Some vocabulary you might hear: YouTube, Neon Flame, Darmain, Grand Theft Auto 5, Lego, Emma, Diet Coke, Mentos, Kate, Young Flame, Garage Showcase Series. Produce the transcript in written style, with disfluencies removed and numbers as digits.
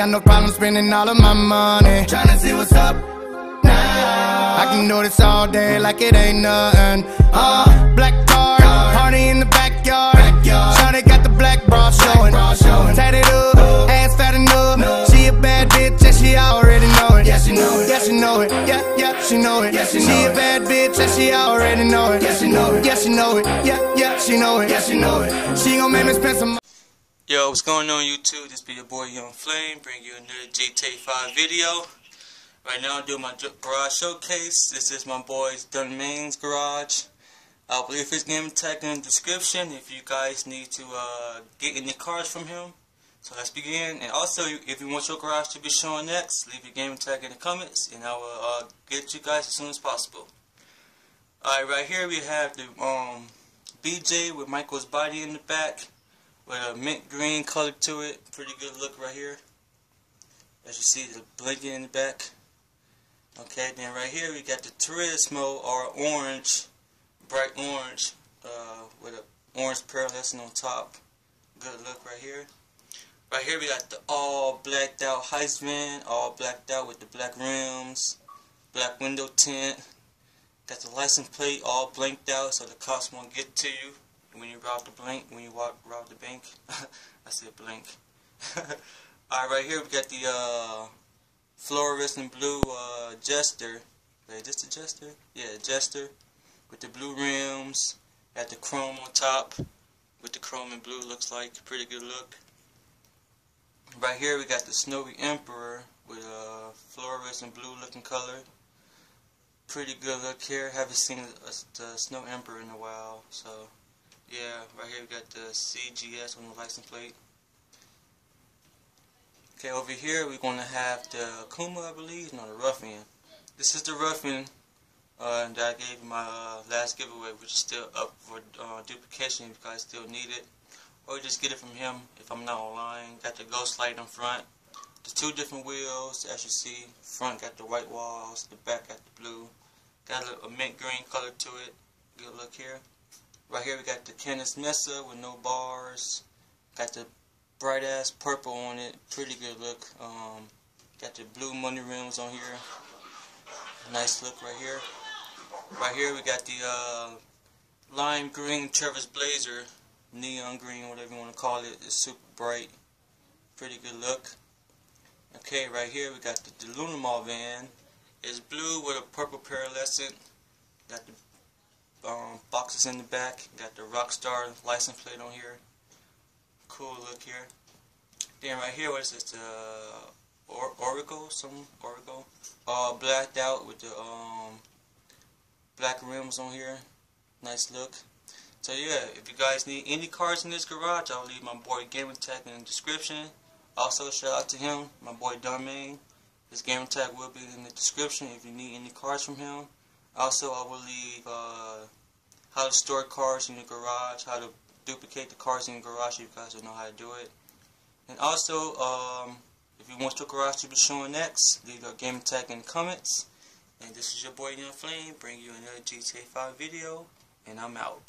got no problem spending all of my money. Tryna see what's up now. I can do this all day like it ain't nothing. Black card, party in the backyard. Shawty got the black bra showing. Tatted up, ass fat enough. She a bad bitch and she already know it. Yeah, she know it. Yeah, she know it. Yeah, yeah, she know it. Yeah, she a bad bitch and she already know it. Yeah, she know it. Yeah, she know it. Yeah, yeah, she know it. Yeah, she know it. She gon' make me spend some. Yo, what's going on YouTube? This be your boy Young Flame, bring you another GTA 5 video. Right now I'm doing my garage showcase. This is my boy's Darmain's garage. I'll leave his name tag in the description if you guys need to get any cars from him. So let's begin. And also, if you want your garage to be shown next, leave your game tag in the comments and I will get you guys as soon as possible. Alright, right here we have the BJ with Michael's body in the back, with a mint green color to it. Pretty good look right here. As you see, the blinking in the back. Okay, then right here we got the Turismo, or orange, bright orange, with an orange pearlescent on top. Good look right here. Right here we got the all blacked out heist van, all blacked out with the black rims, black window tint. Got the license plate all blanked out so the cops won't get to you when you rob the bank. I said blank. Alright, right here we got the fluorescent blue Jester. Wait, this the Jester? Yeah, Jester with the blue rims. Got the chrome on top with the chrome and blue. Looks like pretty good look. Right here we got the Snowy Emperor with a fluorescent blue looking color. Pretty good look here. Haven't seen the Snow Emperor in a while, so. Yeah, right here we got the CGS on the license plate. Okay, over here we're going to have the Kuma, I believe. No, the Ruffian. This is the Ruffian that I gave in my last giveaway, which is still up for duplication if you guys still need it. Or you just get it from him if I'm not online. Got the ghost light in front. The two different wheels, as you see. Front got the white walls, the back got the blue. Got a mint green color to it. Good look here. Right here we got the Canis Mesa with no bars. Got the bright ass purple on it. Pretty good look. Got the blue money rims on here. Nice look right here. Right here we got the lime green Travis Blazer. Neon green, whatever you want to call it. It's super bright. Pretty good look. Okay, right here we got the Lunamall van. It's blue with a purple pearlescent. Got the boxes in the back. Got the Rockstar license plate on here. Cool look here. Then right here, what is this? Oracle. All blacked out with the black rims on here. Nice look. So yeah, if you guys need any cars in this garage, I'll leave my boy Gaming Tag in the description. Also, shout out to him, my boy Darmain. His Gaming Tag will be in the description if you need any cars from him. Also, I will leave how to store cars in your garage, how to duplicate the cars in your garage, so you guys will know how to do it. And also, if you want your garage to be shown next, leave your Gaming Tag in the comments. And this is your boy Neon Flame, bringing you another GTA 5 video, and I'm out.